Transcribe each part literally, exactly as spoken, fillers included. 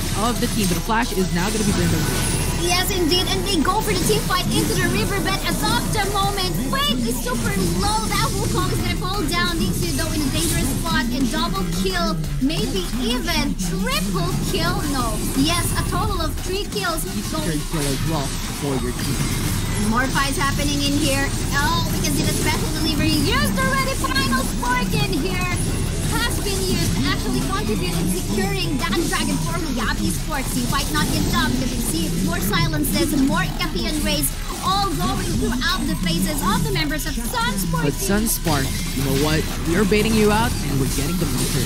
side of the team, but the flash is now going to be burned away. Yes, indeed, and they go for the team fight into the riverbed. A softer moment. Wait, it's super low. That Wukong is gonna fall down. These two, though, in a dangerous spot. And double kill, maybe even triple kill. No, yes, a total of three kills. Third kill as well for your team. More fights happening in here. Oh, we can see the special delivery used already. Final spark in here has been used, actually contributing securing that dragon for Yabi Sports. You might not get done because you see more silences, more caffeine rays, all going throughout the faces of the members of Sunsparks. But Sunsparks, you know what? We are baiting you out and we're getting the meter.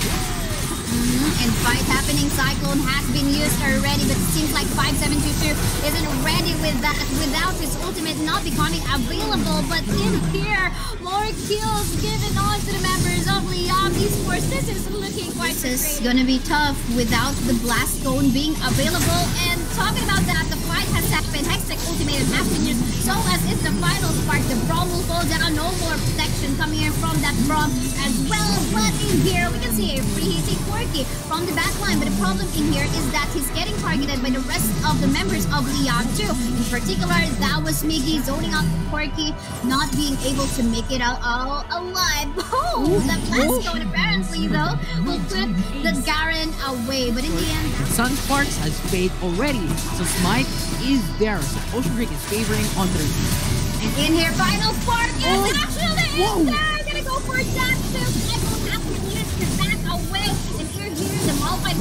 Mm-hmm. And fight happening. Cyclone has been used already, but it seems like five seven two two isn't ready with that, without his ultimate not becoming available. But in here, more kills given on to the members of Liyab Esports. This is looking quite This is great. Gonna be tough without the Blast Cone being available. And talking about that, the fight has happened. Hextech Ultimate has been used, so as it's the final spark, the Brawl will fall down. No more protection coming in from that Brawl as well. But in here, we can see a preheating Corki from the back line, but the problem in here is that he's getting targeted by the rest of the members of Liyab too. In particular, that was Miggy zoning out Quirky, not being able to make it out all alive. Oh, that last cone apparently though will put the Garen away, but in the end... Sunsparks has faith already, so Smite is there, so Ocean Creek is favoring on their team. And in here, Final Spark is oh. actually Whoa. in there! Gonna go for that too!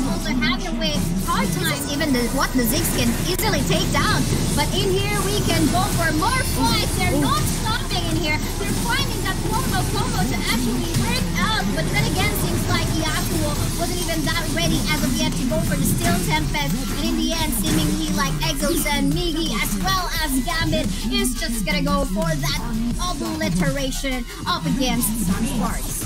Also having a way hard time, even the, what the Ziggs can easily take down. But in here we can go for more fights. They're not stopping in here. They're finding that combo combo to actually work out. But then again, seems like Iakuo wasn't even that ready as of yet to go for the Steel Tempest. And in the end, seemingly like Exos and Miggy as well as Gambit is just gonna go for that obliteration up against Sunsparks.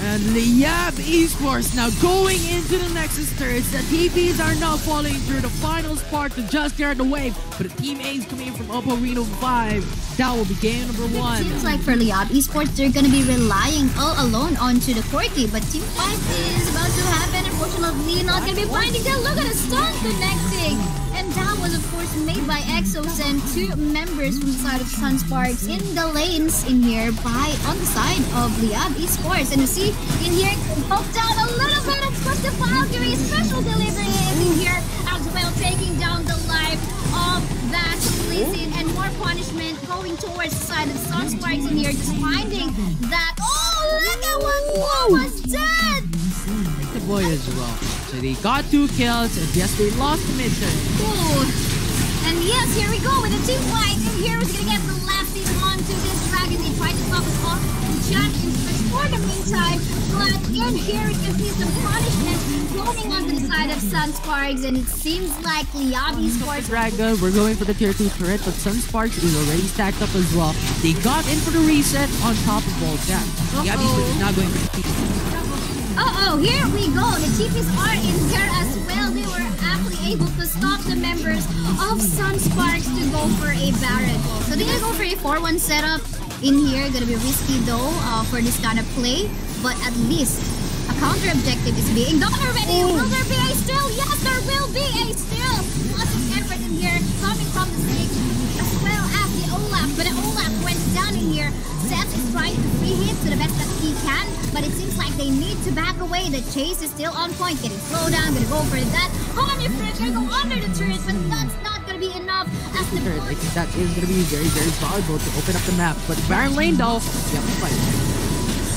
And Liyab Esports now going into the Nexus turrets. The T Vs are now falling through the finals part to just clear the wave. But the team A's coming in from Oppo Reno five. That will be game number one. It seems like for Liyab Esports, they're going to be relying all alone onto the Corki. But team fight is about to happen. Unfortunately, not going to be finding them. Look at the stun connecting. And that was, of course, made by Exocent. Two members from the side of Sunsparks in the lanes in here by on the side of Liyab Esports. And you see in here, poked out a little bit. It's just the Valkyrie special delivery is in here as well, taking down the life of that Lizzie. And more punishment going towards the side of Sunsparks in here, just finding that. Oh, look at what was dead. The boy is wrong. So they got two kills, and yes, they lost the mission. Ooh. And yes, here we go with a team fight. And here is going to get the last team onto this dragon. They tried to stop us off and chat and push for the meantime. But in here, it can see some punishment floating onto the side of Sunsparks. And it seems like Liyab Esports. Dragon, we're going for the tier two turret, but Sunsparks is already stacked up as well. They got in for the reset on top of all that. Liyab Esports is not going for the T P. Uh-oh, here we go. The T Ps are in there as well. They were aptly able to stop the members of Sunsparks to go for a Baron. So they're gonna go for a four one setup in here. Gonna be risky though uh, for this kind of play. But at least a counter objective is being done already. Oh. Will there be a steal? Yes, there will be a steal. Lots of effort in here coming from the stage as well as the Olaf. But the Olaf went down in here. Seth is trying to free him to the best that he can, but it seems like they need to back away. The chase is still on point, getting slowed down. Gonna go for that. Honey Frick, gonna go under the turret, but that's not gonna be enough. As the I think that is gonna be very, very valuable to open up the map. But Baron lane though, yeah, fight.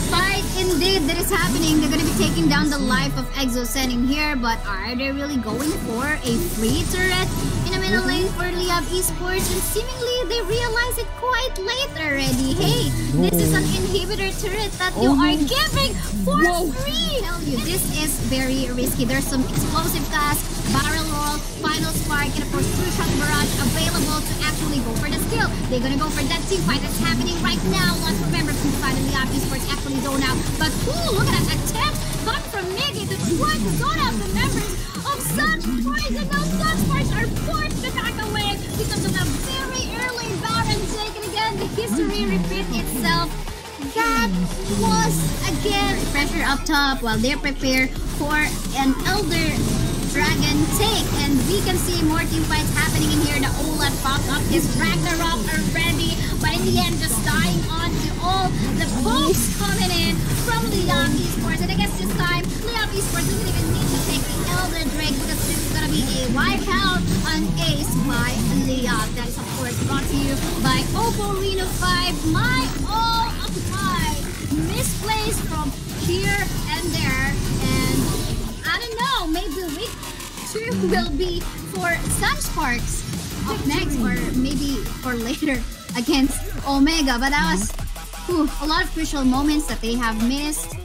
Fight indeed that is happening. They're gonna be taking down the life of Exocent in here, but are they really going for a free turret in the middle lane for Liyab Esports? And seemingly they realize it quite late already. Hey, this is an inhibitor turret that you are giving for Whoa. free. I tell you, this is very risky. There's some explosive gas, barrel roll, final spark, and of course two shot barrage available to actually go for the steal. They're gonna go for that team fight that's happening right now. Let's remember to find the options for actually zone out. But ooh, look at that attempt coming from Miggy to try to zone out the members of Sunsparks, and those Sunsparks are forced to back away because of the very early Baron taken again. The history repeats itself. That was again pressure up top while they prepare for an elder Dragon take, and we can see more team fights happening in here. The Olaf popped up his Ragnarok already, but in the end just dying on to all the pokes coming in from Liyab Esports. And I guess this time Liyab Esports doesn't even need to take the Elder Drake, because this is gonna be a wipeout on Ace by Liyab. That is of course brought to you by Oppo Reno five, my all of my misplays from here and there. And I don't know, maybe week two will be for Sunsparks up next, or maybe for later against Omega. But that was whew, a lot of crucial moments that they have missed.